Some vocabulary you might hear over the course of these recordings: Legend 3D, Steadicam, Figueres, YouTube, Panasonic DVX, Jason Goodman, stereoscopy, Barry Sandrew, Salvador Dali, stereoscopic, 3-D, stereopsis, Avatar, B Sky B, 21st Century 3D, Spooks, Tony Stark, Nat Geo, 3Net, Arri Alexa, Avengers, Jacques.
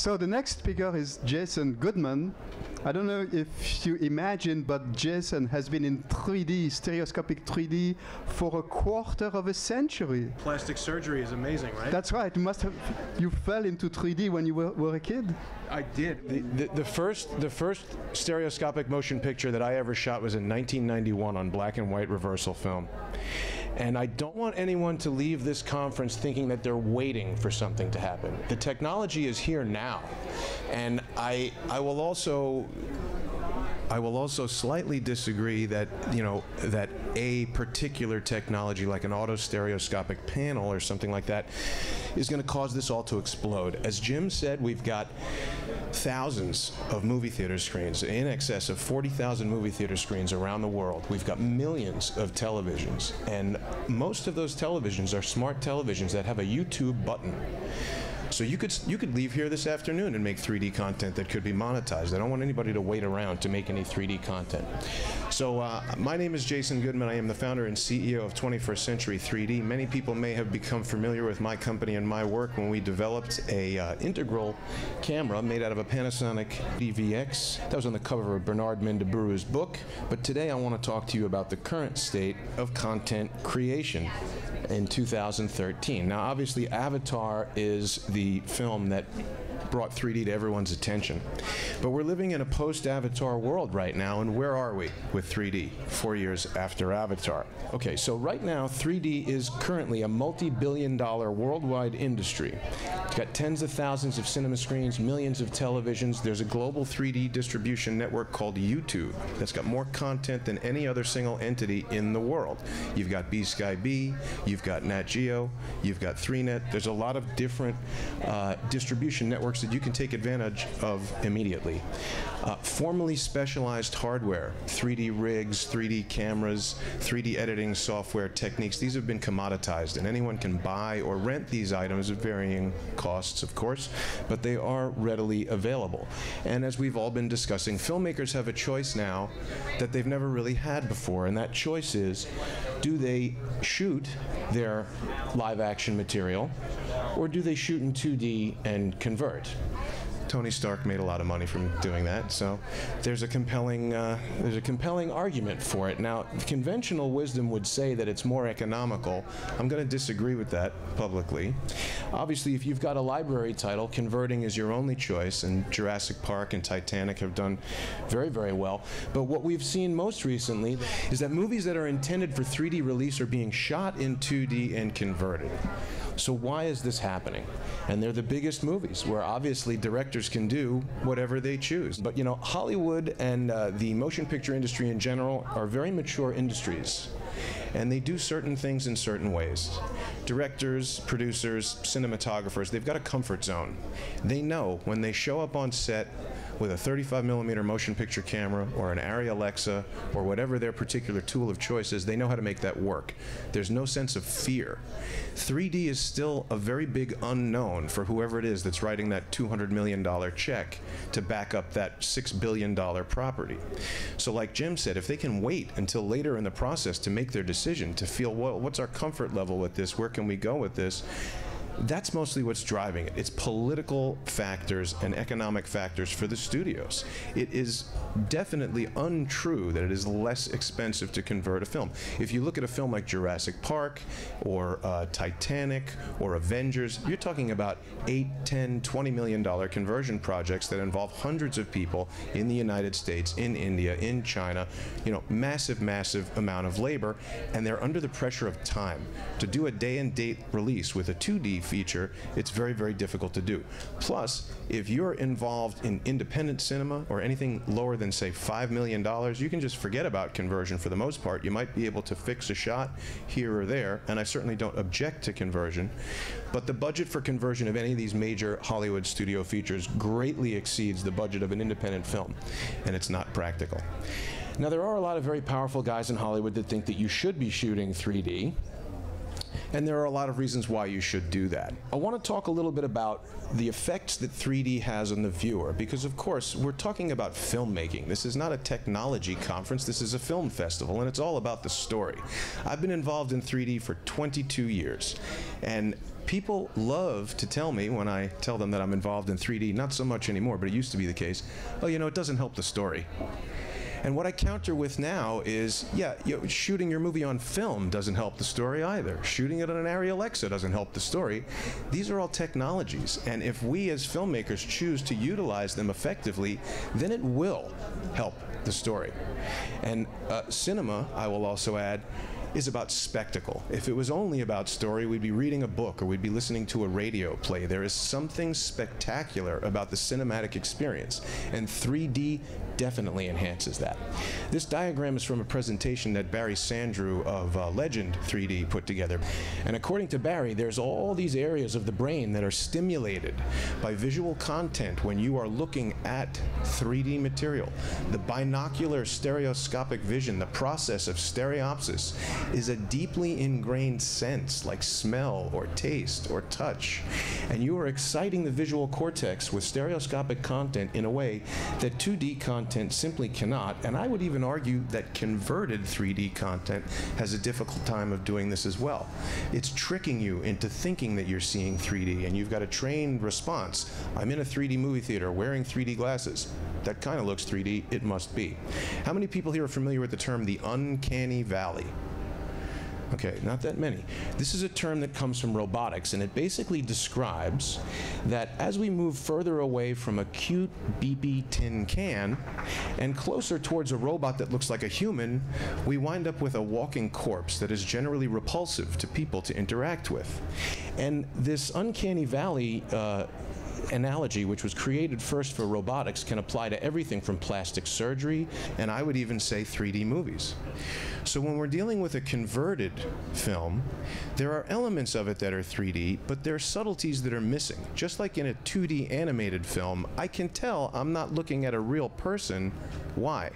So the next speaker is Jason Goodman. I don't know if you imagine, but Jason has been in 3D, stereoscopic 3D, for a quarter of a century. Plastic surgery is amazing, right? That's right. You must have, you fell into 3D when you were a kid. I did. The first stereoscopic motion picture that I ever shot was in 1991 on black and white reversal film. And I don't want anyone to leave this conference thinking that they're waiting for something to happen. The technology is here now. And I will also slightly disagree that, you know, that a particular technology like an auto stereoscopic panel or something like that is going to cause this all to explode. As Jim said, we've got thousands of movie theater screens, in excess of 40,000 movie theater screens around the world. We've got millions of televisions, and most of those televisions are smart televisions that have a YouTube button. So you could leave here this afternoon and make 3D content that could be monetized. I don't want anybody to wait around to make any 3D content. So my name is Jason Goodman. I am the founder and CEO of 21st Century 3D. Many people may have become familiar with my company and my work when we developed a integral camera made out of a Panasonic DVX. That was on the cover of Bernard Mendeburu's book. But today I want to talk to you about the current state of content creation in 2013. Now, obviously, Avatar is the film that brought 3D to everyone's attention. But we're living in a post-Avatar world right now, and where are we with 3D 4 years after Avatar? Okay, so right now, 3D is currently a multi-billion-dollar worldwide industry. It's got tens of thousands of cinema screens, millions of televisions. There's a global 3D distribution network called YouTube that's got more content than any other single entity in the world. You've got B Sky B, you've got Nat Geo, you've got 3Net. There's a lot of different distribution networks that you can take advantage of immediately. Formerly specialized hardware, 3D rigs, 3D cameras, 3D editing software techniques, these have been commoditized, and anyone can buy or rent these items at varying costs, of course, but they are readily available. And as we've all been discussing, filmmakers have a choice now that they've never really had before, and that choice is, do they shoot their live action material, or do they shoot in 2D and convert? Tony Stark made a lot of money from doing that, so there's a compelling argument for it. Now, conventional wisdom would say that it's more economical. I'm going to disagree with that publicly. Obviously, if you've got a library title, converting is your only choice, and Jurassic Park and Titanic have done very, very well. But what we've seen most recently is that movies that are intended for 3D release are being shot in 2D and converted. So why is this happening? And they're the biggest movies, where obviously directors can do whatever they choose. But you know, Hollywood and the motion picture industry in general are very mature industries, and they do certain things in certain ways. Directors, producers, cinematographers, they've got a comfort zone. They know when they show up on set with a 35mm motion picture camera or an Arri Alexa or whatever their particular tool of choice is, they know how to make that work. There's no sense of fear. 3D is still a very big unknown for whoever it is that's writing that $200 million check to back up that $6 billion property. So like Jim said, if they can wait until later in the process to make their decision, to feel, well, what's our comfort level with this? Where can we go with this? That's mostly what's driving it. It's political factors and economic factors for the studios. It is definitely untrue that it is less expensive to convert a film. If you look at a film like Jurassic Park or Titanic or Avengers, you're talking about $8, $10, $20 million conversion projects that involve hundreds of people in the United States, in India, in China, you know, massive, massive amount of labor, and they're under the pressure of time. To do a day and date release with a 2D feature, it's very, very difficult to do. Plus, if you're involved in independent cinema or anything lower than, say, $5 million, you can just forget about conversion for the most part. You might be able to fix a shot here or there, and I certainly don't object to conversion. But the budget for conversion of any of these major Hollywood studio features greatly exceeds the budget of an independent film, and it's not practical. Now, there are a lot of very powerful guys in Hollywood that think that you should be shooting 3D. And there are a lot of reasons why you should do that. I want to talk a little bit about the effects that 3D has on the viewer, because of course we're talking about filmmaking. This is not a technology conference, this is a film festival, and it's all about the story. I've been involved in 3D for 22 years, and people love to tell me when I tell them that I'm involved in 3D, not so much anymore, but it used to be the case, oh, you know, it doesn't help the story. And what I counter with now is, yeah, shooting your movie on film doesn't help the story either. Shooting it on an Arri Alexa doesn't help the story. These are all technologies, and if we as filmmakers choose to utilize them effectively, then it will help the story. And cinema, I will also add, is about spectacle. If it was only about story, we'd be reading a book or we'd be listening to a radio play. There is something spectacular about the cinematic experience, and 3D definitely enhances that. This diagram is from a presentation that Barry Sandrew of Legend 3D put together. And according to Barry, there's all these areas of the brain that are stimulated by visual content when you are looking at 3D material. The binocular stereoscopic vision, the process of stereopsis, is a deeply ingrained sense like smell or taste or touch, and you are exciting the visual cortex with stereoscopic content in a way that 2D content simply cannot, and I would even argue that converted 3D content has a difficult time of doing this as well. It's tricking you into thinking that you're seeing 3D, and you've got a trained response. I'm in a 3D movie theater wearing 3D glasses. That kind of looks 3D, it must be. How many people here are familiar with the term the uncanny valley? Okay, not that many. This is a term that comes from robotics, and it basically describes that as we move further away from a cute, beepy tin can and closer towards a robot that looks like a human, we wind up with a walking corpse that is generally repulsive to people to interact with. And this uncanny valley analogy, which was created first for robotics, can apply to everything from plastic surgery, and I would even say 3D movies. So when we're dealing with a converted film, there are elements of it that are 3D, but there are subtleties that are missing. Just like in a 2D animated film, I can tell I'm not looking at a real person. Why?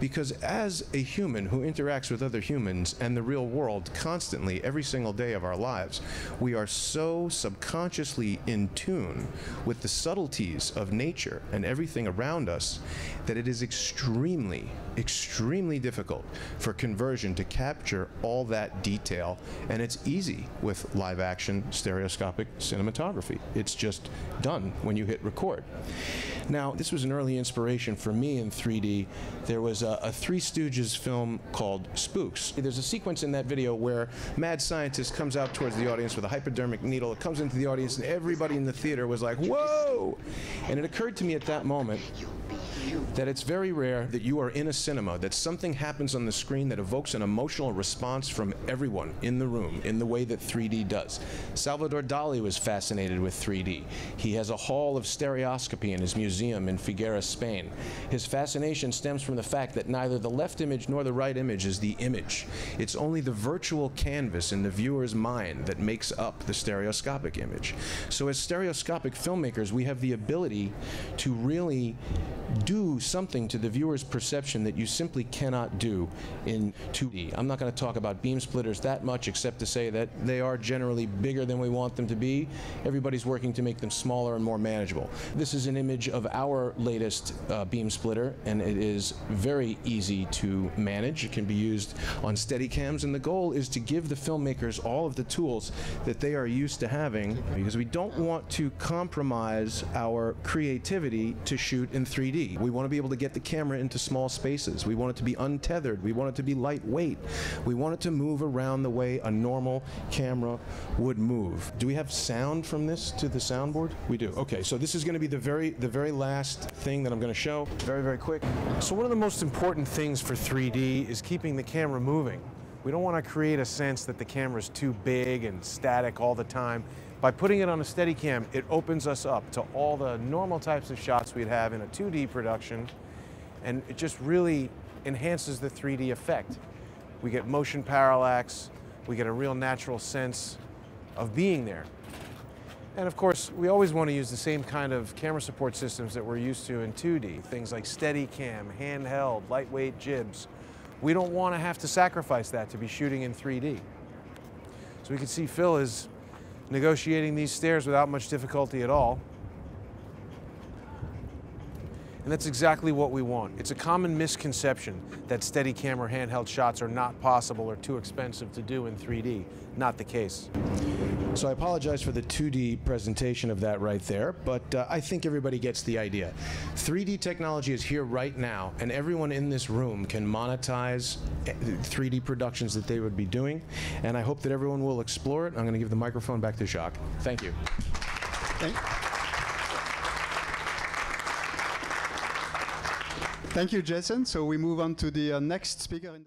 Because as a human who interacts with other humans and the real world constantly every single day of our lives, we are so subconsciously in tune with the subtleties of nature and everything around us that it is extremely, extremely difficult for conversion to capture all that detail, and it's easy with live action stereoscopic cinematography. It's just done when you hit record. Now, this was an early inspiration for me in 3D. There was a Three Stooges film called Spooks. There's a sequence in that video where mad scientist comes out towards the audience with a hypodermic needle. It comes into the audience and everybody in the theater was like, whoa! And it occurred to me at that moment that it's very rare that you are in a cinema, that something happens on the screen that evokes an emotional response from everyone in the room in the way that 3D does. Salvador Dali was fascinated with 3D. He has a hall of stereoscopy in his museum in Figueres, Spain. His fascination stems from the fact that neither the left image nor the right image is the image. It's only the virtual canvas in the viewer's mind that makes up the stereoscopic image. So as stereoscopic filmmakers, we have the ability to really do something to the viewer's perception that you simply cannot do in 2D. I'm not going to talk about beam splitters that much, except to say that they are generally bigger than we want them to be. Everybody's working to make them smaller and more manageable. This is an image of our latest beam splitter, and it is very easy to manage. It can be used on Steadicams, and the goal is to give the filmmakers all of the tools that they are used to having, because we don't want to compromise our creativity to shoot in 3D. We want to be able to get the camera into small spaces. We want it to be untethered. We want it to be lightweight. We want it to move around the way a normal camera would move. Do we have sound from this to the soundboard? We do. Okay, so this is going to be the very last thing that I'm going to show. Very, very quick. So one of the most important things for 3D is keeping the camera moving. We don't want to create a sense that the camera's too big and static all the time. By putting it on a Steadicam, it opens us up to all the normal types of shots we'd have in a 2D production, and it just really enhances the 3D effect. We get motion parallax, we get a real natural sense of being there. And of course, we always want to use the same kind of camera support systems that we're used to in 2D, things like Steadicam, handheld, lightweight jibs. We don't want to have to sacrifice that to be shooting in 3D. So we can see Phil is negotiating these stairs without much difficulty at all. And that's exactly what we want. It's a common misconception that steady camera handheld shots are not possible or too expensive to do in 3D. Not the case. So I apologize for the 2D presentation of that right there, but I think everybody gets the idea. 3D technology is here right now, and everyone in this room can monetize 3D productions that they would be doing, and I hope that everyone will explore it. I'm going to give the microphone back to Jacques. Thank you. Thank you, Jason. So we move on to the next speaker.